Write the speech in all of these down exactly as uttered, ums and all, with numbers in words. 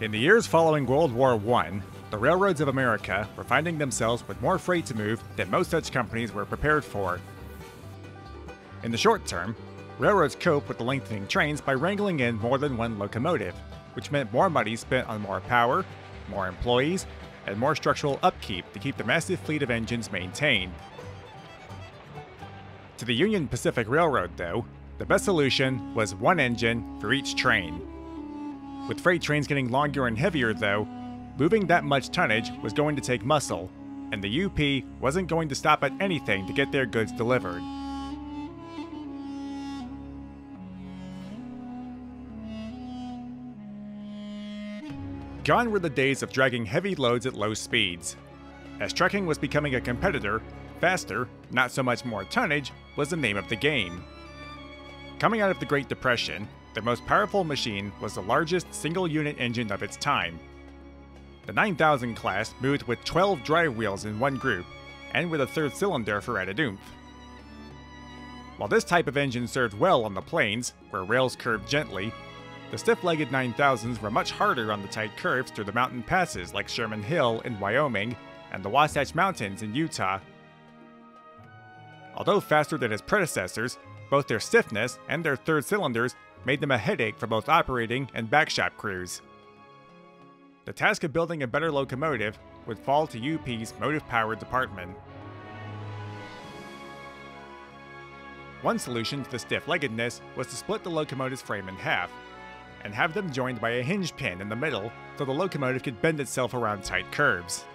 In the years following World War One, the railroads of America were finding themselves with more freight to move than most such companies were prepared for. In the short term, railroads cope with the lengthening trains by wrangling in more than one locomotive, which meant more money spent on more power, more employees, and more structural upkeep to keep the massive fleet of engines maintained. To the Union Pacific Railroad, though, the best solution was one engine for each train. With freight trains getting longer and heavier, though, moving that much tonnage was going to take muscle, and the U P wasn't going to stop at anything to get their goods delivered. Gone were the days of dragging heavy loads at low speeds. As trucking was becoming a competitor, faster, not so much more tonnage, was the name of the game. Coming out of the Great Depression, the most powerful machine was the largest single-unit engine of its time. The nine thousand class moved with twelve drive wheels in one group, and with a third cylinder for added oomph. While this type of engine served well on the plains, where rails curved gently, the stiff-legged nine thousands were much harder on the tight curves through the mountain passes like Sherman Hill in Wyoming and the Wasatch Mountains in Utah. Although faster than its predecessors, both their stiffness and their third cylinders made them a headache for both operating and backshop crews. The task of building a better locomotive would fall to U P's motive power department. One solution to the stiff-leggedness was to split the locomotive's frame in half, and have them joined by a hinge pin in the middle so the locomotive could bend itself around tight curves.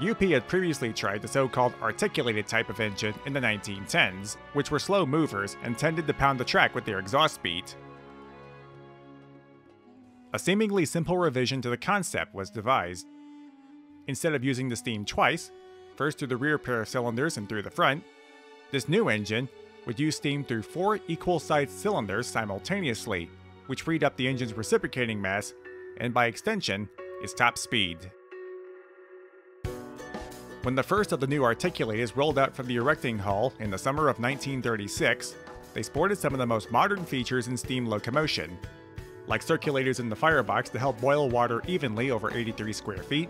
U P had previously tried the so-called articulated type of engine in the nineteen tens, which were slow movers and tended to pound the track with their exhaust beat. A seemingly simple revision to the concept was devised. Instead of using the steam twice, first through the rear pair of cylinders and through the front, this new engine would use steam through four equal-sized cylinders simultaneously, which freed up the engine's reciprocating mass, and by extension, its top speed. When the first of the new articulators rolled out from the erecting hall in the summer of nineteen thirty-six, they sported some of the most modern features in steam locomotion, like circulators in the firebox to help boil water evenly over eighty-three square feet,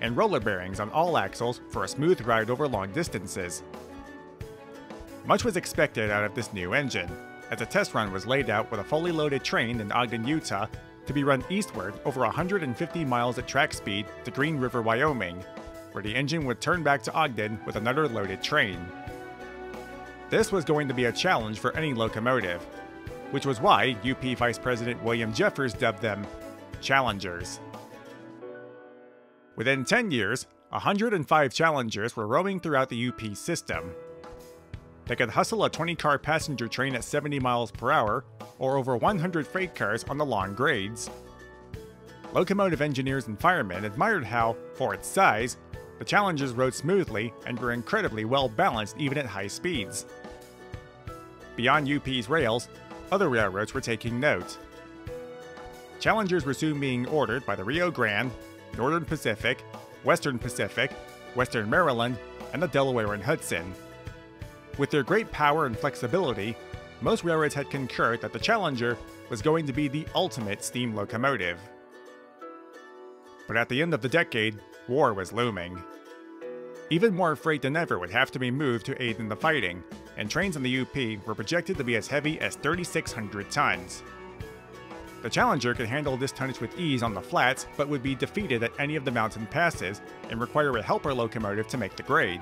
and roller bearings on all axles for a smooth ride over long distances. Much was expected out of this new engine, as a test run was laid out with a fully loaded train in Ogden, Utah, to be run eastward over one hundred fifty miles at track speed to Green River, Wyoming, where the engine would turn back to Ogden with another loaded train. This was going to be a challenge for any locomotive, which was why U P Vice President William Jeffers dubbed them Challengers. Within ten years, one hundred five Challengers were roaming throughout the U P system. They could hustle a twenty-car passenger train at seventy miles per hour, or over one hundred freight cars on the long grades. Locomotive engineers and firemen admired how, for its size, the Challengers rode smoothly and were incredibly well-balanced even at high speeds. Beyond U P's rails, other railroads were taking note. Challengers were soon being ordered by the Rio Grande, Northern Pacific, Western Pacific, Western Maryland, and the Delaware and Hudson. With their great power and flexibility, most railroads had concurred that the Challenger was going to be the ultimate steam locomotive. But at the end of the decade, war was looming. Even more freight than ever would have to be moved to aid in the fighting, and trains in the U P were projected to be as heavy as thirty-six hundred tons. The Challenger could handle this tonnage with ease on the flats, but would be defeated at any of the mountain passes and require a helper locomotive to make the grade.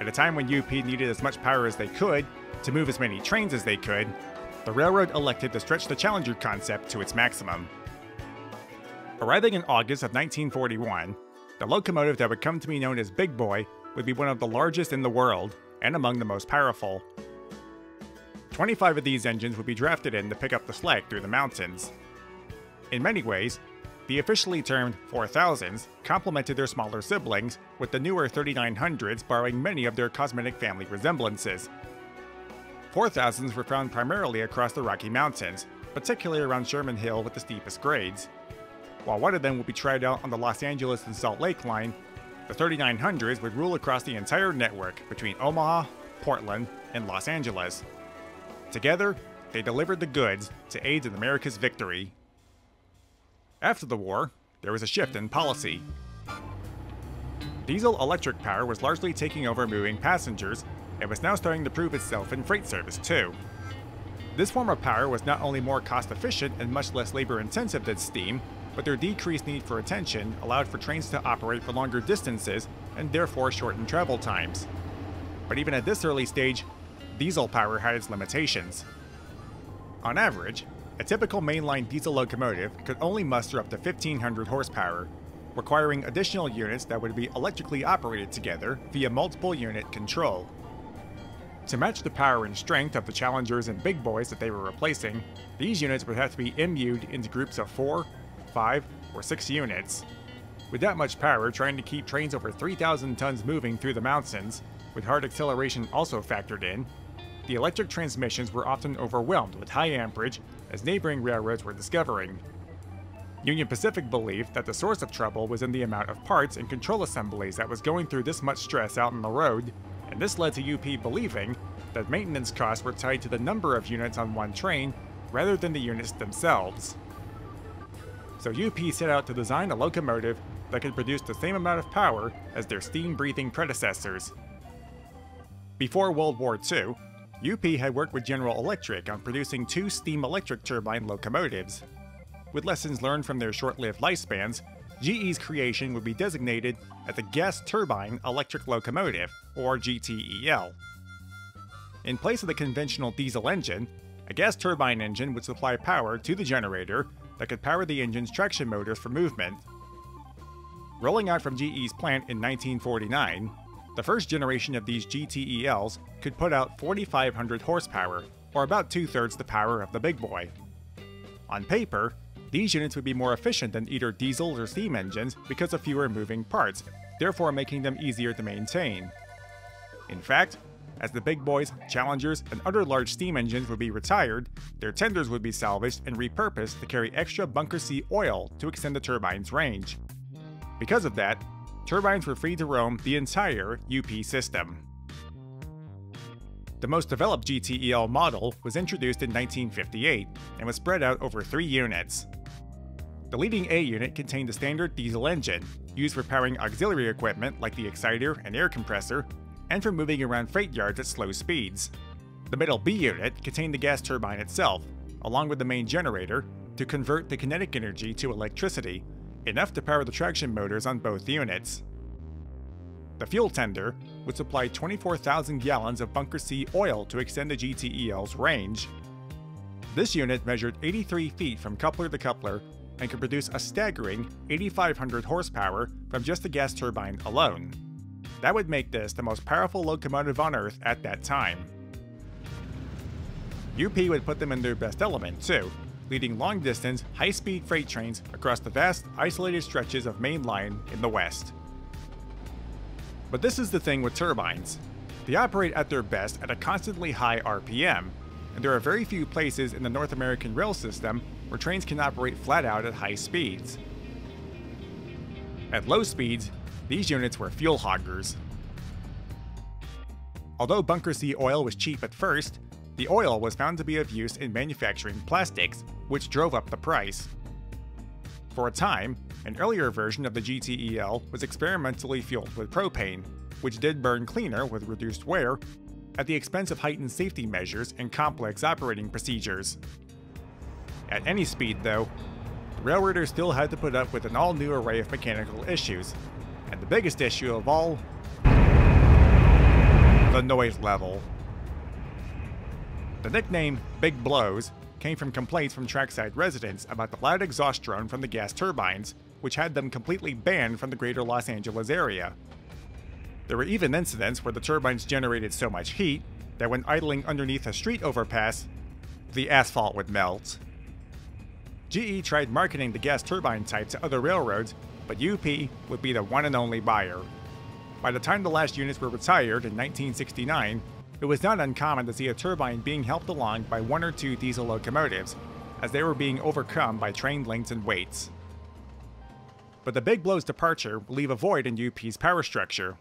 At a time when U P needed as much power as they could to move as many trains as they could, the railroad elected to stretch the Challenger concept to its maximum. Arriving in August of nineteen forty-one, the locomotive that would come to be known as Big Boy would be one of the largest in the world and among the most powerful. twenty-five of these engines would be drafted in to pick up the slack through the mountains. In many ways, the officially termed four thousands complemented their smaller siblings, with the newer thirty-nine hundreds borrowing many of their cosmetic family resemblances. four thousands were found primarily across the Rocky Mountains, particularly around Sherman Hill with the steepest grades. While one of them would be tried out on the Los Angeles and Salt Lake line, the thirty-nine hundreds would rule across the entire network between Omaha, Portland, and Los Angeles. Together, they delivered the goods to aid in America's victory. After the war, there was a shift in policy. Diesel-electric power was largely taking over moving passengers and was now starting to prove itself in freight service too. This form of power was not only more cost-efficient and much less labor-intensive than steam, but their decreased need for attention allowed for trains to operate for longer distances and therefore shortened travel times. But even at this early stage, diesel power had its limitations. On average, a typical mainline diesel locomotive could only muster up to fifteen hundred horsepower, requiring additional units that would be electrically operated together via multiple unit control. To match the power and strength of the Challengers and Big Boys that they were replacing, these units would have to be immued into groups of four, five, or six units. With that much power, trying to keep trains over three thousand tons moving through the mountains, with hard acceleration also factored in, the electric transmissions were often overwhelmed with high amperage as neighboring railroads were discovering. Union Pacific believed that the source of trouble was in the amount of parts and control assemblies that was going through this much stress out on the road, and this led to U P believing that maintenance costs were tied to the number of units on one train rather than the units themselves. So U P set out to design a locomotive that could produce the same amount of power as their steam-breathing predecessors. Before World War Two, U P had worked with General Electric on producing two steam-electric turbine locomotives. With lessons learned from their short-lived lifespans, G E's creation would be designated as the Gas Turbine Electric Locomotive, or G T E L. In place of the conventional diesel engine, a gas turbine engine would supply power to the generator that could power the engine's traction motors for movement. Rolling out from G E's plant in nineteen forty-nine, the first generation of these G T E Ls could put out forty-five hundred horsepower, or about two-thirds the power of the Big Boy. On paper, these units would be more efficient than either diesel or steam engines because of fewer moving parts, therefore making them easier to maintain. In fact, as the Big Boys, Challengers, and other large steam engines would be retired, their tenders would be salvaged and repurposed to carry extra Bunker C oil to extend the turbine's range. Because of that, turbines were free to roam the entire U P system. The most developed G T E L model was introduced in nineteen fifty-eight and was spread out over three units. The leading A unit contained the standard diesel engine, used for powering auxiliary equipment like the exciter and air compressor, and for moving around freight yards at slow speeds. The middle B unit contained the gas turbine itself, along with the main generator, to convert the kinetic energy to electricity, enough to power the traction motors on both units. The fuel tender would supply twenty-four thousand gallons of Bunker C oil to extend the G T E L's range. This unit measured eighty-three feet from coupler to coupler and could produce a staggering eighty-five hundred horsepower from just the gas turbine alone. That would make this the most powerful locomotive on Earth at that time. U P would put them in their best element too, leading long-distance, high-speed freight trains across the vast, isolated stretches of main line in the West. But this is the thing with turbines. They operate at their best at a constantly high R P M, and there are very few places in the North American rail system where trains can operate flat out at high speeds. At low speeds, these units were fuel hoggers. Although Bunker C oil was cheap at first, the oil was found to be of use in manufacturing plastics, which drove up the price. For a time, an earlier version of the G T E L was experimentally fueled with propane, which did burn cleaner with reduced wear, at the expense of heightened safety measures and complex operating procedures. At any speed, though, the railroaders still had to put up with an all-new array of mechanical issues, and the biggest issue of all, the noise level. The nickname Big Blows came from complaints from trackside residents about the loud exhaust drone from the gas turbines, which had them completely banned from the greater Los Angeles area. There were even incidents where the turbines generated so much heat that when idling underneath a street overpass, the asphalt would melt. G E tried marketing the gas turbine type to other railroads, but U P would be the one and only buyer. By the time the last units were retired in nineteen sixty-nine, it was not uncommon to see a turbine being helped along by one or two diesel locomotives, as they were being overcome by train lengths and weights. But the Big Blow's departure would leave a void in U P's power structure.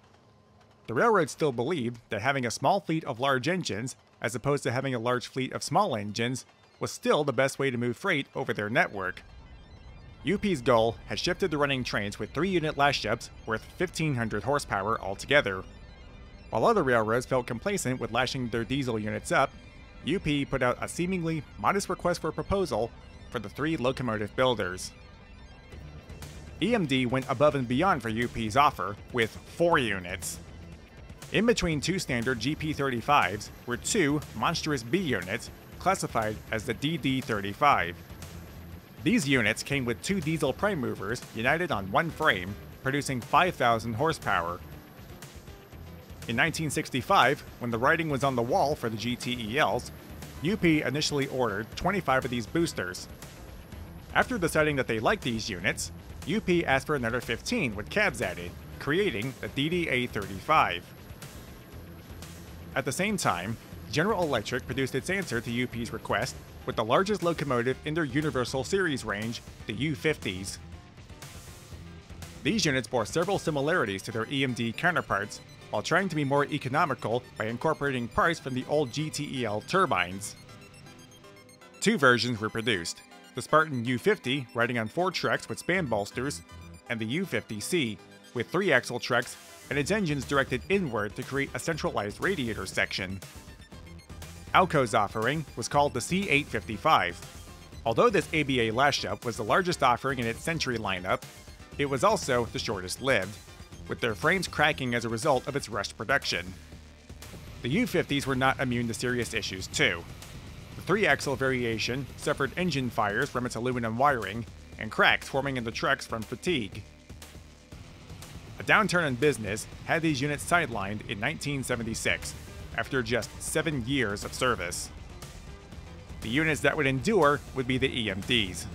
The railroad still believed that having a small fleet of large engines, as opposed to having a large fleet of small engines, was still the best way to move freight over their network. U P's goal had shifted to running trains with three unit last ships worth fifteen hundred horsepower altogether. While other railroads felt complacent with lashing their diesel units up, U P put out a seemingly modest request for proposal for the three locomotive builders. E M D went above and beyond for U P's offer with four units. In between two standard G P thirty-fives were two monstrous B units classified as the D D thirty-five. These units came with two diesel prime movers united on one frame, producing five thousand horsepower. In nineteen sixty-five, when the writing was on the wall for the G T E Ls, U P initially ordered twenty-five of these boosters. After deciding that they liked these units, U P asked for another fifteen with cabs added, creating the D D A thirty-five. At the same time, General Electric produced its answer to U P's request with the largest locomotive in their Universal Series range, the U fifties. These units bore several similarities to their E M D counterparts, while trying to be more economical by incorporating parts from the old G T E L turbines. Two versions were produced, the Spartan U fifty riding on four trucks with span bolsters, and the U fifty C with three axle trucks and its engines directed inward to create a centralized radiator section. Alco's offering was called the C eight fifty-five. Although this A B A lash up was the largest offering in its century lineup, it was also the shortest lived, with their frames cracking as a result of its rushed production. The U fifties were not immune to serious issues too. The three-axle variation suffered engine fires from its aluminum wiring and cracks forming in the trucks from fatigue. A downturn in business had these units sidelined in nineteen seventy-six, after just seven years of service. The units that would endure would be the E M Ds.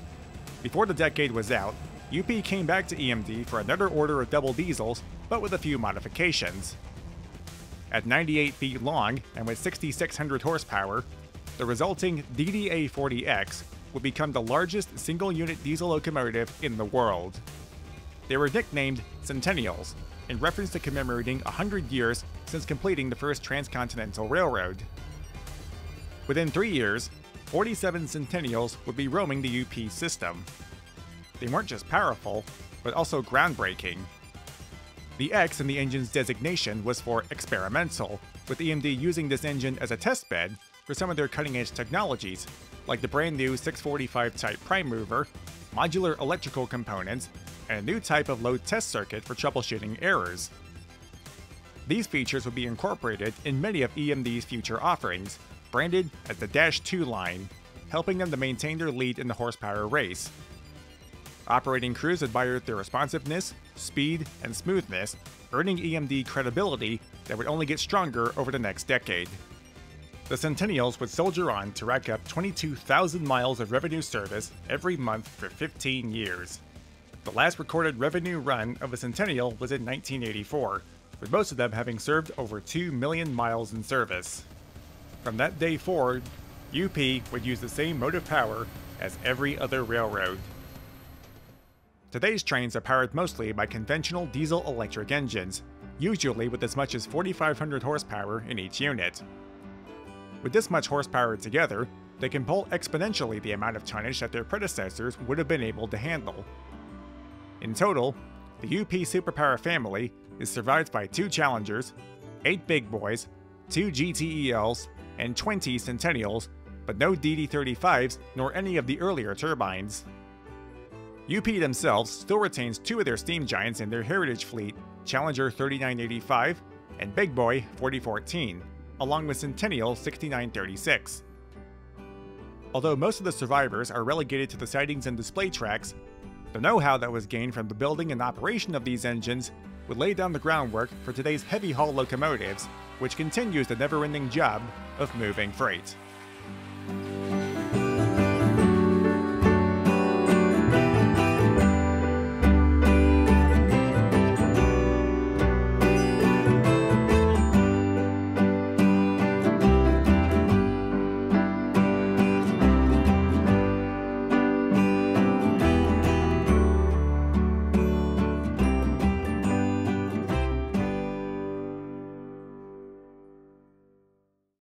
Before the decade was out, U P came back to E M D for another order of double diesels, but with a few modifications. At ninety-eight feet long and with sixty-six hundred horsepower, the resulting D D A forty X would become the largest single-unit diesel locomotive in the world. They were nicknamed Centennials, in reference to commemorating one hundred years since completing the first transcontinental railroad. Within three years, forty-seven Centennials would be roaming the U P system. They weren't just powerful, but also groundbreaking. The X in the engine's designation was for experimental, with E M D using this engine as a testbed for some of their cutting-edge technologies, like the brand new six forty-five type prime mover, modular electrical components, and a new type of load test circuit for troubleshooting errors. These features would be incorporated in many of E M D's future offerings, branded as the Dash two line, helping them to maintain their lead in the horsepower race. Operating crews admired their responsiveness, speed, and smoothness, earning E M D credibility that would only get stronger over the next decade. The Centennials would soldier on to rack up twenty-two thousand miles of revenue service every month for fifteen years. The last recorded revenue run of a Centennial was in nineteen eighty-four, with most of them having served over two million miles in service. From that day forward, U P would use the same motive power as every other railroad. Today's trains are powered mostly by conventional diesel-electric engines, usually with as much as forty-five hundred horsepower in each unit. With this much horsepower together, they can pull exponentially the amount of tonnage that their predecessors would have been able to handle. In total, the U P Superpower family is survived by two Challengers, eight Big Boys, two G T E Ls, and twenty Centennials, but no D D thirty-fives nor any of the earlier turbines. U P themselves still retains two of their steam giants in their heritage fleet, Challenger thirty-nine eighty-five and Big Boy forty fourteen, along with Centennial sixty-nine thirty-six. Although most of the survivors are relegated to the sidings and display tracks, the know-how that was gained from the building and operation of these engines would lay down the groundwork for today's heavy haul locomotives, which continues the never-ending job of moving freight.